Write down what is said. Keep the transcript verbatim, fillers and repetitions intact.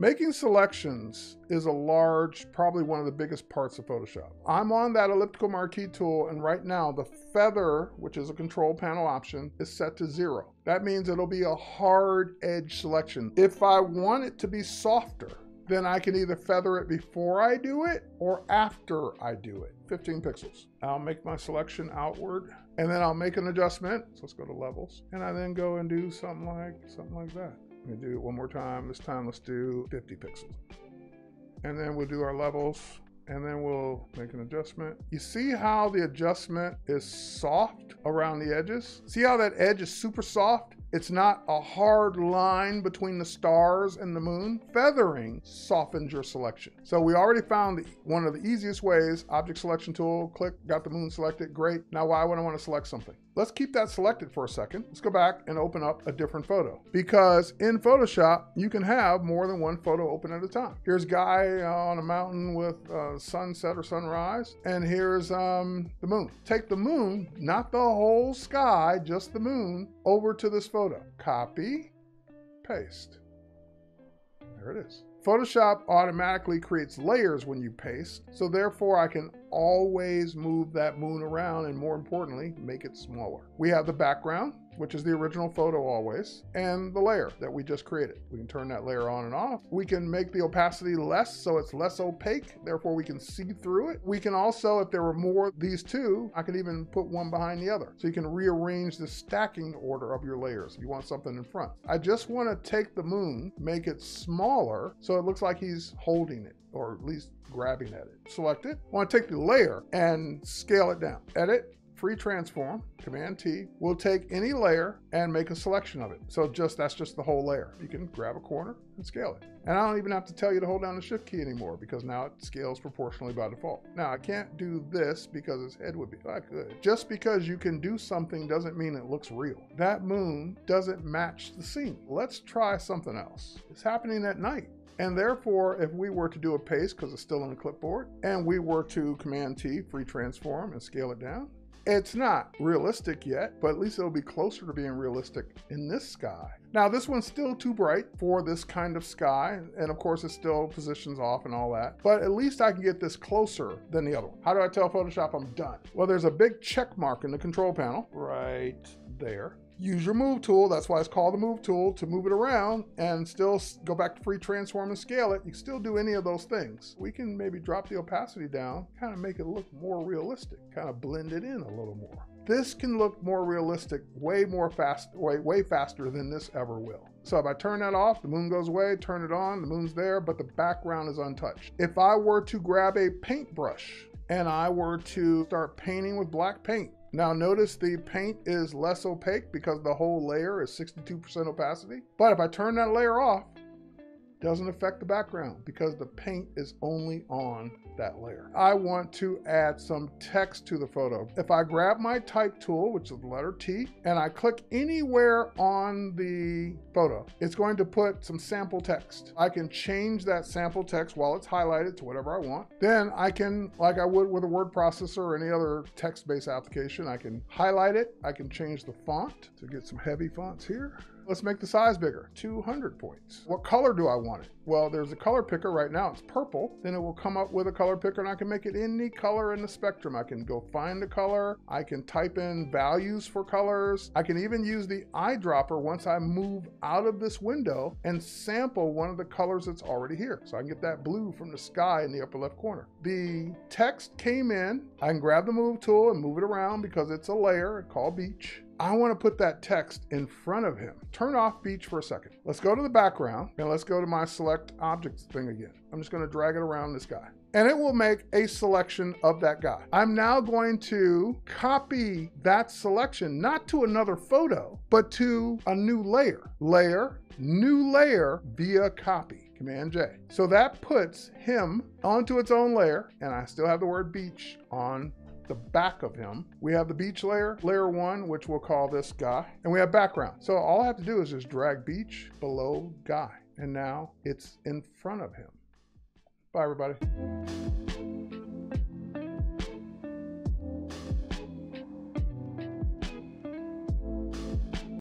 Making selections is a large, probably one of the biggest parts of Photoshop. I'm on that elliptical marquee tool, and right now the feather, which is a control panel option, is set to zero. That means it'll be a hard edge selection. If I want it to be softer, then I can either feather it before I do it or after I do it. fifteen pixels. I'll make my selection outward, and then I'll make an adjustment. So let's go to Levels, and I then go and do something like something like that. Let me do it one more time. This time, let's do fifty pixels, and then we'll do our levels, and then we'll make an adjustment. You see how the adjustment is soft around the edges? See how that edge is super soft? It's not a hard line between the stars and the moon. Feathering softens your selection. So we already found one of the easiest ways. Object Selection Tool, click, got the moon selected, great. Now why would I want to select something? Let's keep that selected for a second. Let's go back and open up a different photo, because in Photoshop, you can have more than one photo open at a time. Here's a guy on a mountain with uh, sunset or sunrise, and here's um, the moon. Take the moon, not the whole sky, just the moon, over to this photo. Copy, paste. There it is. Photoshop automatically creates layers when you paste, so therefore I can always move that moon around, and more importantly, make it smaller. We have the background, which is the original photo always, and the layer that we just created. We can turn that layer on and off. We can make the opacity less, so it's less opaque, therefore we can see through it. We can also, if there were more these two, I could even put one behind the other. So you can rearrange the stacking order of your layers if you want something in front. I just want to take the moon, make it smaller, so it looks like he's holding it, or at least grabbing at it. Select it. I want to take the layer and scale it down. Edit. Free transform, Command T, will take any layer and make a selection of it. So just that's just the whole layer. You can grab a corner and scale it. And I don't even have to tell you to hold down the shift key anymore, because now it scales proportionally by default. Now I can't do this because his head would be, I could. Just because you can do something doesn't mean it looks real. That moon doesn't match the scene. Let's try something else. It's happening at night. And therefore, if we were to do a paste, because it's still on the clipboard, and we were to Command T, free transform, and scale it down, it's not realistic yet, but at least it'll be closer to being realistic in this sky. Now this one's still too bright for this kind of sky, and of course it still positions off and all that, but at least I can get this closer than the other one. How do I tell Photoshop I'm done? Well, there's a big check mark in the control panel right there. Use your move tool, that's why it's called the move tool, to move it around and still go back to free transform and scale it. You can still do any of those things. We can maybe drop the opacity down, kind of make it look more realistic, kind of blend it in a little more. This can look more realistic, way more fast, way, way faster than this ever will. So if I turn that off, the moon goes away, turn it on, the moon's there, but the background is untouched. If I were to grab a paintbrush and I were to start painting with black paint, now notice the paint is less opaque because the whole layer is sixty-two percent opacity. But if I turn that layer off, it doesn't affect the background because the paint is only on that layer. I want to add some text to the photo. If I grab my type tool, which is the letter T, and I click anywhere on the photo, it's going to put some sample text. I can change that sample text while it's highlighted to whatever I want. Then I can, like I would with a word processor or any other text-based application, I can highlight it. I can change the font to get some heavy fonts here. Let's make the size bigger, two hundred points. What color do I want it? Well, there's a color picker right now, it's purple. Then it will come up with a color picker, and I can make it any color in the spectrum. I can go find the color. I can type in values for colors. I can even use the eyedropper once I move out of this window and sample one of the colors that's already here. So I can get that blue from the sky in the upper left corner. The text came in. I can grab the move tool and move it around because it's a layer called beach. I want to put that text in front of him. Turn off beach for a second. Let's go to the background, and let's go to my select objects thing again. I'm just going to drag it around this guy, and it will make a selection of that guy. I'm now going to copy that selection, not to another photo, but to a new layer. Layer, new layer via copy, Command J. So that puts him onto its own layer, and I still have the word beach on the back of him. We have the beach layer, layer one, which we'll call this guy, and we have background. So all I have to do is just drag beach below guy, and now it's in front of him. Bye, everybody.